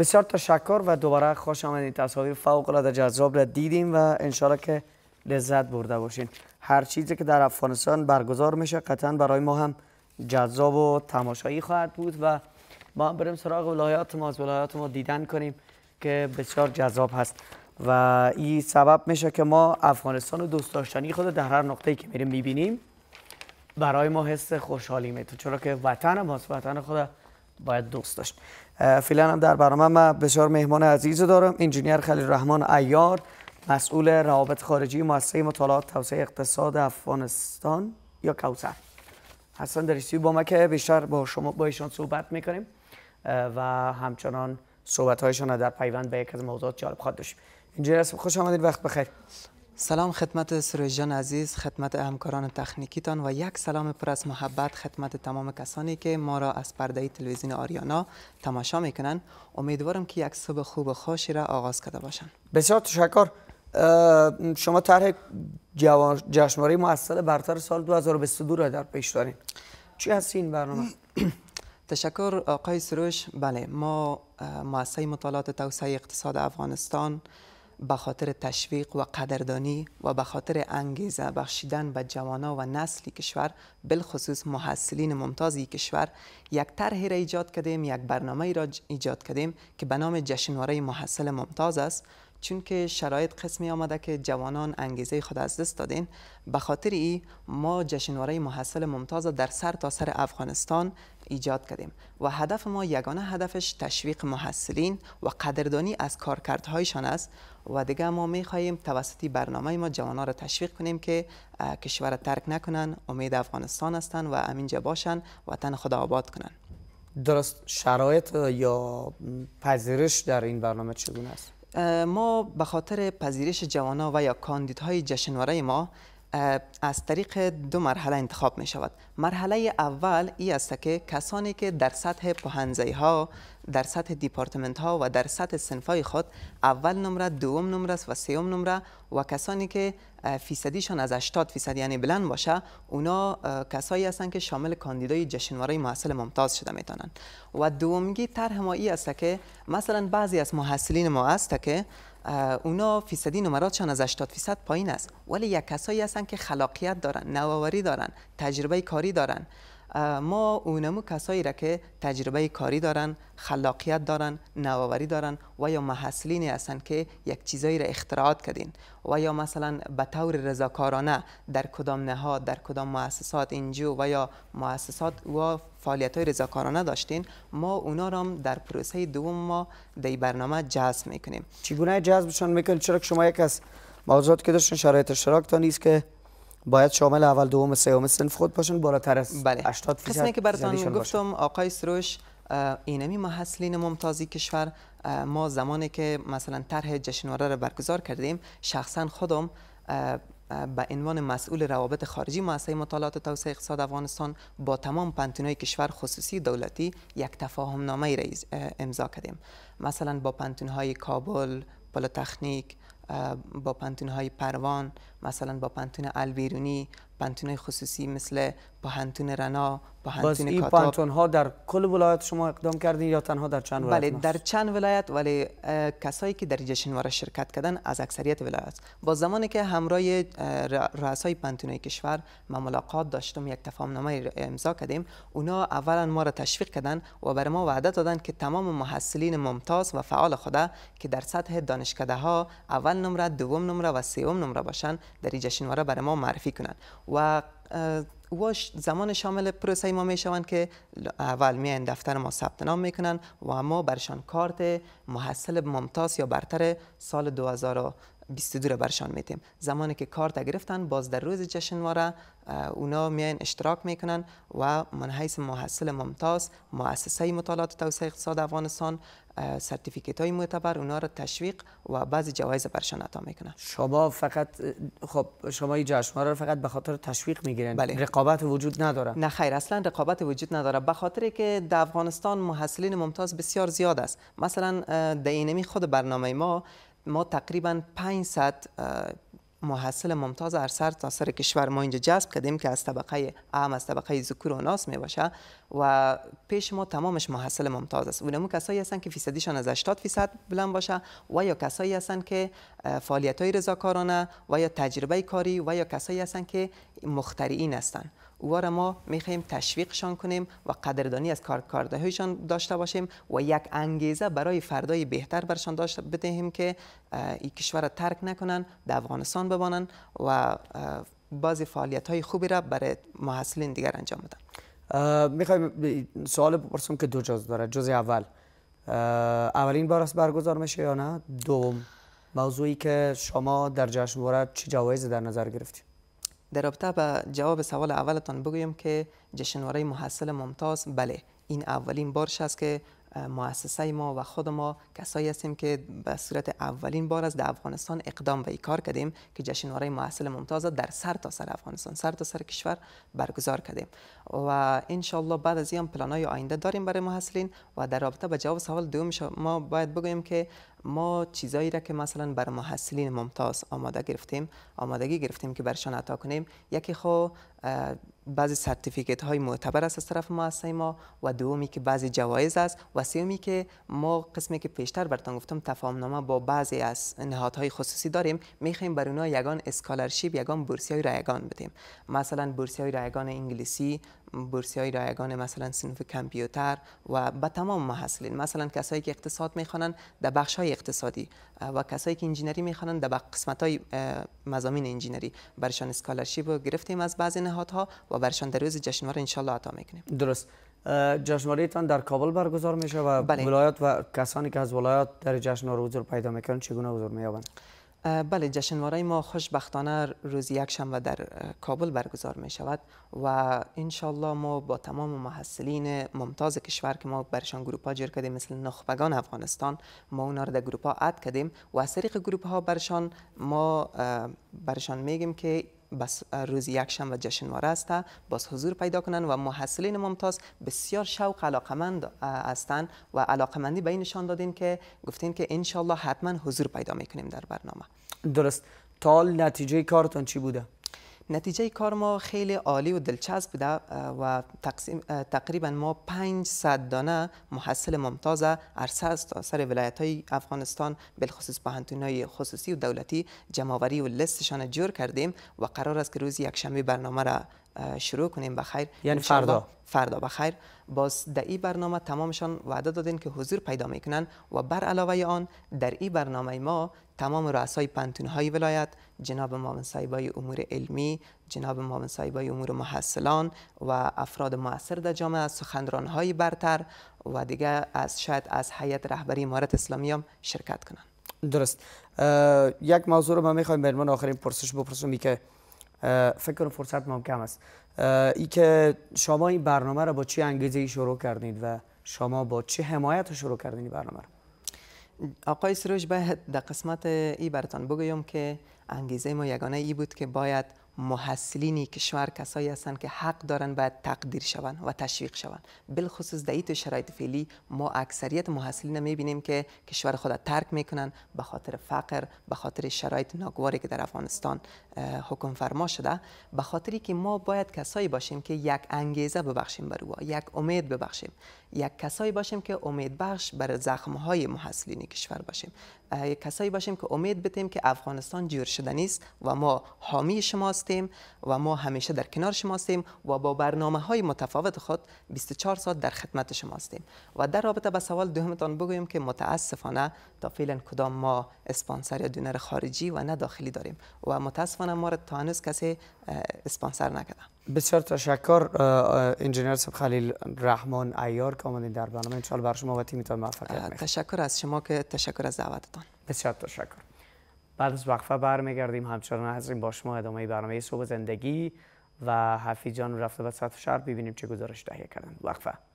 بسیار تشکر و دوباره خوش آمدید. تصاویر فوق العاده جذاب را دیدیم و انشالله که لذت برده باشین. هر چیزی که در افغانستان برگزار میشه قطعا برای ما هم جذاب و تماشایی خواهد بود و ما بریم سراغ ولایات ما، از ولایات ما دیدن کنیم که بسیار جذاب هست و این سبب میشه که ما افغانستان و دوست داشتنی خود در هر نقطه‌ای که میریم میبینیم برای ما حس خوشحالی میده، چرا که وطن ماست، وطن خود باید دوست داشت. فعلا هم در برنامه ما بسیار مهمان عزیز دارم، انجینیر خلیل الرحمن عیار، مسئول روابط خارجی مؤسسه مطالعات توسعه اقتصاد افغانستان یا کاوزر هستن در استودیو با ما که بیشتر با شما با ایشان صحبت میکنیم و همچنان صحبت هایشان در پیوند به یک از موضوعات جالب خواهد داشت. انجینیر خوش آمدید، وقت بخیر. سلام خدمت سروش جان عزیز، خدمت همکاران تخنیکیتان و یک سلام پر از محبت خدمت تمام کسانی که ما را از پرده تلویزیون آریانا تماشا میکنن. امیدوارم که یک صبح خوب و خوشی را آغاز کرده باشند. بسیار تشکر. شما طرح جشنواره محصل برتر سال 2022 را در پیش دارین. چی هست این برنامه؟ تشکر آقای سروش. بله، ما مؤسسه مطالعات توسعه اقتصاد افغانستان به خاطر تشویق و قدردانی و به خاطر انگیزه بخشیدن به جوانان و نسل کشور، بالخصوص محصلین ممتاز کشور، یک طرحی را ایجاد کردیم، یک برنامه را ایجاد کردیم که به نام جشنواره محصل ممتاز است. چون که شرایط قسمی آمده که جوانان انگیزه خود از دست دادین، به خاطر این ما جشنواره محصل ممتاز در سر تا سر افغانستان ایجاد کردیم و هدف ما یگانه هدفش تشویق محصلین و قدردانی از کارکردهایشان است و دیگه ما می‌خواهیم توسط برنامه ما جوانان را تشویق کنیم که کشور ترک نکنن، امید افغانستان هستن و امینجا باشن، وطن خدا آباد کنن. درست شرایط یا پذیرش در این برنامه چگونه است؟ ما به خاطر پذیرش جوانان و یا کاندیدهای جشنواره ما از طریق دو مرحله انتخاب می شود. مرحله اول این است که کسانی که در سطح پوهنزه‌ای ها، در سطح دیپارتمنت ها و در سطح صنفای خود اول نمره، دوم نمره و سوم نمره و کسانی که فیصدیشان از 80% یعنی بلند باشه، اونا کسایی هستند که شامل کاندیدای جشنواره محصل ممتاز شده میتونن. و دومگی طرح ما این است که مثلا بعضی از محصلین ما است که اونا فیصدی نمراتشان از 80% پایین است، ولی یک کسایی هستند که خلاقیت دارن، نوآوری دارن، تجربه کاری دارن. ما اونمو کسایی را که تجربه کاری دارن، خلاقیت دارن، نوآوری دارن و یا محصلینی هستند که یک چیزایی را اختراعات کردین و یا مثلا به طور رضاکارانه در کدام نهاد، در کدام مؤسسات انجیو و یا مؤسسات و فعالیت‌های رضاکارانه داشتین، ما اونا را هم در پروسه دوم ما در برنامه جذب میکنیم. چگونه جذبشون میکنین؟ چرا که شما یک از موضوعات که داشتین شرایط اشتراکتان نیست که باید شامل اول، دوم، سوم صنف خود باشن، بالاتر از 80%. قسمی که براتون گفتم آقای سروش، اینمی محصلین ممتازی کشور، ما زمانی که مثلا طرح جشنواره را برگزار کردیم، شخصا خودم به عنوان مسئول روابط خارجی مؤسسه مطالعات توسعه اقتصاد افغانستان با تمام پنتونای کشور خصوصی دولتی یک تفاهم نامه را امضا کردیم. مثلا با پنتونهای کابل، پولتکنیک، با پنتونهای پروان، مثلا با پنتون الویرونی، پنتونهای خصوصی مثل پنتون رنا، پنتون کاتاب. این پنتونها در کل ولایت شما اقدام کردین یا تنها در چند ولایت؟ بله، در چند ولایت، ولی کسایی که در جشنواره شرکت کردن از اکثریت ولایت. با زمانی که همراه رؤسای پنتونهای کشور ما ملاقات داشتم، یک تفاهمنامه امضا کردیم. اونا اولا ما را تشویق کردن و بر ما وعده دادن که تمام محصلین ممتاز و فعال خدا که در سطح دانشکده‌ها اول نمره، دوم نمره و سوم نمره باشن، در جشنواره برای ما معرفی کنن و زمان شامل پروسه ما می شوند که اول میان دفتر ما ثبت نام میکنن و ما برشان کارت محصل ممتاز یا برتر سال 2022 را برشان میتیم. زمانی که کارت گرفتن، باز در روز جشنواره اونا میان اشتراک میکنن و من حیث محصل ممتاز مؤسسه مطالعات توسعه اقتصاد افغانستان سرتیفیکیت های معتبر اونا را تشویق و بعضی جوایز برشان عطا میکنن. شما فقط شما این جشنواره را فقط به خاطر تشویق میگیرن؟ بله. رقابت وجود نداره؟ نه خیر، اصلا رقابت وجود نداره، به خاطر که در افغانستان محصلین ممتاز بسیار زیاد است. مثلا در اینمی خود برنامه ما تقریبا 500 محصل ممتاز از سر تا سر کشور ما اینجا جذب کردیم که از طبقه عام، از طبقه ذکور و اناث می باشه و پیش ما تمامش محصل ممتاز است. اونم کسایی هستند که فیصدیشان از 80% بلند باشه و یا کسایی هستند که فعالیت‌های رضاکارانه و یا تجربه کاری و یا کسایی هستند که مخترعین هستند. اوارا ما میخوایم تشویقشان کنیم و قدردانی از کارکردهایشان داشته باشیم و یک انگیزه برای فردای بهتر برشان داشته بدهیم که این کشور را ترک نکنن، در افغانستان بمانن و بعضی فعالیت‌های خوبی را برای محصلین دیگر انجام بدن. میخوایم سوال بپرسم که دو جز داره. جز اول، اولین بار است برگزار میشه یا نه؟ دوم، موضوعی که شما در جشنواره چه جوایزی در نظر گرفتید؟ در رابطه با جواب سوال اولتان بگویم که جشنواره محصل ممتاز، بله، این اولین بارش است که مؤسسه ما و خود ما کسایی هستیم که به صورت اولین بار از در افغانستان اقدام و ای کار کردیم که جشنواره محصل ممتاز در سر تا سر افغانستان، سر تا سر کشور برگزار کردیم و انشالله بعد از این پلان‌های آینده داریم برای محصلین. و در رابطه با جواب سوال دوم ما باید بگویم که ما چیزایی را که مثلا بر محصلین ممتاز آمادگی گرفتیم که برشان عطا کنیم، یکی خب بعضی سرتیفیکت های معتبر است از طرف مؤسسه ما و دومی که بعضی جوایز است و سومی که ما قسمی که پیشتر براتون گفتم تفاهم نامه با بعضی از نهادهای خصوصی داریم، میخوایم بر اونها یگان اسکالرشیپ، یگان بورسیه رایگان بدیم، مثلا بورسیه رایگان انگلیسی، بورسیه رایگان مثلا صنف کامپیوتر و به تمام محصلین، مثلا کسایی که اقتصاد میخوانند در بخش های اقتصادی و کسایی که انجینری میخوانند در قسمت های مضامین انجینری برشان اسکالرشیپ گرفتیم از بعضی نهادها و برشان در روز جشنواره ان شاء الله عطا میکنیم. درست. جشنواره تان در کابل برگزار میشه و بله. ولایات و کسانی که از ولایات در جشنواره حضور پیدا میکنن چگونه حضور مییابند؟ بله، جشنواره ما خوشبختانه روز یکشنبه در کابل برگزار می شود و انشالله ما با تمام محصلین ممتاز کشور که ما برشان گروپ ها جور کردیم، مثل نخبگان افغانستان، ما اونا رو در گروپ ها اد کردیم و از طریق گروپ ها برشان ما میگیم که بس روز یکشنبه جشنواره است باز حضور پیدا کنند و محصلین ممتاز بسیار شوق علاقمند هستند و علاقمندی به این نشان دادین که گفتین که ان شاء الله حتما حضور پیدا میکنیم در برنامه. درست. تا حال نتیجه کارتون چی بوده؟ نتیجه کار ما خیلی عالی و دلچسب بوده و تقریبا ما 500 دانه محصل ممتاز از سر ولایت‌های افغانستان، بالخصوص پهنتون‌های خصوصی و دولتی، جمع‌آوری و لیستشان جور کردیم و قرار است که روز یکشنبه برنامه را شروع کنیم بخیر، یعنی فردا بخیر. باز در این برنامه تمامشان وعده دادین که حضور پیدا میکنن و بر علاوه آن در این برنامه ما تمام رؤسای پنتونهای ولایت، جناب معاون صاحبای امور علمی، جناب معاون صاحبای امور محصلان و افراد مؤثر در جامعه، سخنرانهای برتر و دیگه از شاید از هیئت رهبری امارت اسلامی هم شرکت کنن. درست. یک موضوع رو ما میخوایم برمون آخرین پرسش بپرسم که فکر کنم فرصت ما کم است، ای که شما این برنامه را با چه انگیزه‌ای شروع کردید و شما با چه حمایت شروع کردید این برنامه را؟ آقای سروش، باید در قسمت ای براتان بگویم که انگیزه ما یگانه ای بود که باید محصلین کشور کسایی هستند که حق دارند باید تقدیر شوند و تشویق شوند. بالخصوص در این شرایط فعلی ما اکثریت محصلین میبینیم که کشور خود را ترک میکنند به خاطر فقر، به خاطر شرایط ناگواری که در افغانستان حکم فرما شده. به خاطری که ما باید کسایی باشیم که یک انگیزه ببخشیم بر او، یک امید ببخشیم، یک کسایی باشیم که امید بخش بر زخم‌های محصلین کشور باشیم، یک کسایی باشیم که امید بدیم که افغانستان جور شدنی است و ما حامی شماست و ما همیشه در کنار شما هستیم و با برنامه‌های متفاوت خود 24 ساعت در خدمت شما هستیم. و در رابطه با سوال دومتان بگویم که متاسفانه تا فعلا کدام ما اسپانسر یا دونر خارجی و نه داخلی داریم و متاسفانه ما را تا هنوز کسی اسپانسر نکرده. بسیار تشکر انجینیر خلیل الرحمن عیار که آمدید در برنامه. ان شاء الله بر شما و تیمتان موفقیت می‌خوایم. تشکر از شما، که تشکر از دعوتتان. بسیار تشکر. بعد از وقفه برمیگردیم، همچنان هستیم با شما ادامه برنامه صبح زندگی و حفیظ جان رفته به سطح شهر ببینیم چه گزارش تهیه کردن. وقفه.